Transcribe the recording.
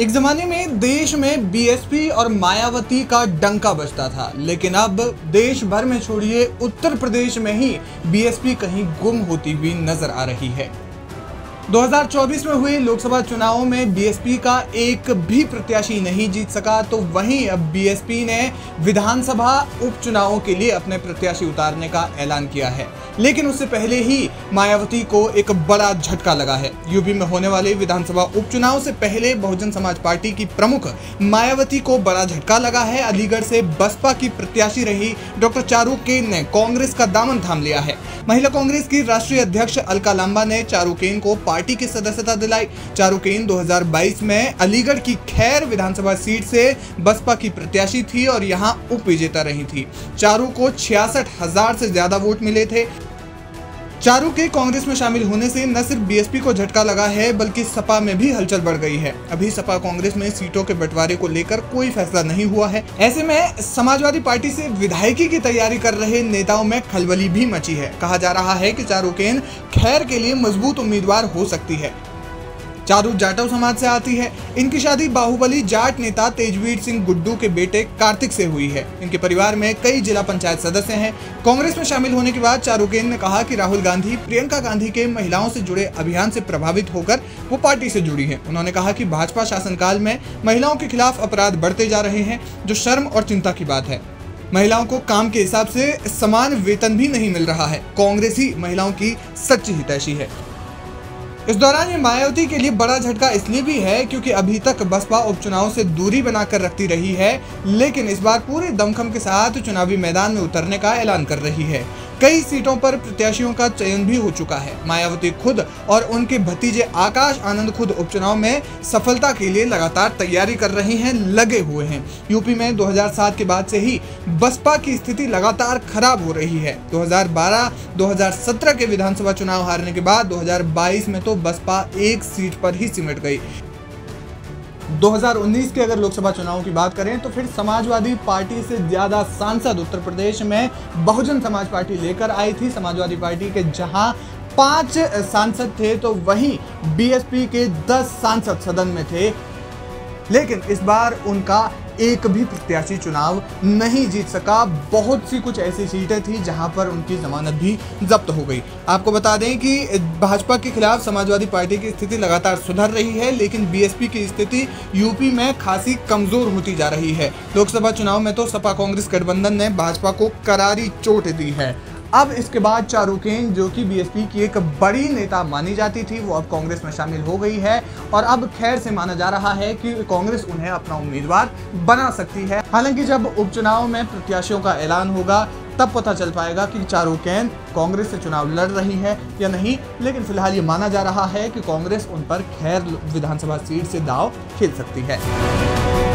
एक जमाने में देश में बीएसपी और मायावती का डंका बजता था, लेकिन अब देश भर में छोड़िए उत्तर प्रदेश में ही बीएसपी कहीं गुम होती हुई नजर आ रही है। 2024 में हुए लोकसभा चुनावों में बीएसपी का एक भी प्रत्याशी नहीं जीत सका, तो वहीं अब बीएसपी ने विधानसभा उपचुनावों के लिए अपने प्रत्याशी उतारने का ऐलान किया है। लेकिन उससे पहले ही मायावती को एक बड़ा झटका लगा है। यूपी में होने वाले विधानसभा उपचुनाव से पहले बहुजन समाज पार्टी की प्रमुख मायावती को बड़ा झटका लगा है। अलीगढ़ से बसपा की प्रत्याशी रही डॉक्टर चारू केन ने कांग्रेस का दामन थाम लिया है। महिला कांग्रेस की राष्ट्रीय अध्यक्ष अलका लांबा ने चारू केन को पार्टी की सदस्यता दिलाई। चारू केन 2022 में अलीगढ़ की खैर विधानसभा सीट से बसपा की प्रत्याशी थी और यहां उपविजेता रही थी। चारू को 66,000 से ज्यादा वोट मिले थे। चारू के कांग्रेस में शामिल होने से न सिर्फ बीएसपी को झटका लगा है, बल्कि सपा में भी हलचल बढ़ गई है। अभी सपा कांग्रेस में सीटों के बंटवारे को लेकर कोई फैसला नहीं हुआ है। ऐसे में समाजवादी पार्टी से विधायकी की तैयारी कर रहे नेताओं में खलबली भी मची है। कहा जा रहा है कि चारू केन खैर के लिए मजबूत उम्मीदवार हो सकती है। चारू जाटव समाज से आती है। इनकी शादी बाहुबली जाट नेता तेजवीर सिंह गुड्डू के बेटे कार्तिक से हुई है। इनके परिवार में कई जिला पंचायत सदस्य हैं। कांग्रेस में शामिल होने के बाद चारू केन ने कहा कि राहुल गांधी, प्रियंका गांधी के महिलाओं से जुड़े अभियान से प्रभावित होकर वो पार्टी से जुड़ी हैं। उन्होंने कहा कि भाजपा शासनकाल में महिलाओं के खिलाफ अपराध बढ़ते जा रहे हैं, जो शर्म और चिंता की बात है। महिलाओं को काम के हिसाब से समान वेतन भी नहीं मिल रहा है। कांग्रेस ही महिलाओं की सच्ची हितैषी है। इस दौरान ये मायावती के लिए बड़ा झटका इसलिए भी है क्योंकि अभी तक बसपा उपचुनाव से दूरी बनाकर रखती रही है, लेकिन इस बार पूरे दमखम के साथ चुनावी मैदान में उतरने का ऐलान कर रही है। कई सीटों पर प्रत्याशियों का चयन भी हो चुका है। मायावती खुद और उनके भतीजे आकाश आनंद खुद उपचुनाव में सफलता के लिए लगातार तैयारी कर रही हैं, लगे हुए हैं। यूपी में 2007 के बाद से ही बसपा की स्थिति लगातार खराब हो रही है। 2012-2017 के विधानसभा चुनाव हारने के बाद 2022 में तो बसपा एक सीट पर ही सिमट गई। 2019 के अगर लोकसभा चुनाव की बात करें तो फिर समाजवादी पार्टी से ज़्यादा सांसद उत्तर प्रदेश में बहुजन समाज पार्टी लेकर आई थी। समाजवादी पार्टी के जहां 5 सांसद थे तो वहीं बीएसपी के 10 सांसद सदन में थे, लेकिन इस बार उनका एक भी प्रत्याशी चुनाव नहीं जीत सका। बहुत सी कुछ ऐसी सीटें थी जहां पर उनकी जमानत भी जब्त हो गई। आपको बता दें कि भाजपा के खिलाफ समाजवादी पार्टी की स्थिति लगातार सुधर रही है, लेकिन बीएसपी की स्थिति यूपी में खासी कमजोर होती जा रही है। लोकसभा चुनाव में तो सपा कांग्रेस गठबंधन ने भाजपा को करारी चोट दी है। अब इसके बाद चारू केन, जो कि बीएसपी की एक बड़ी नेता मानी जाती थी, वो अब कांग्रेस में शामिल हो गई है और अब खैर से माना जा रहा है कि कांग्रेस उन्हें अपना उम्मीदवार बना सकती है। हालांकि जब उपचुनाव में प्रत्याशियों का ऐलान होगा तब पता चल पाएगा कि चारू केन कांग्रेस से चुनाव लड़ रही है या नहीं, लेकिन फिलहाल ये माना जा रहा है कि कांग्रेस उन पर खैर विधानसभा सीट से दाव खेल सकती है।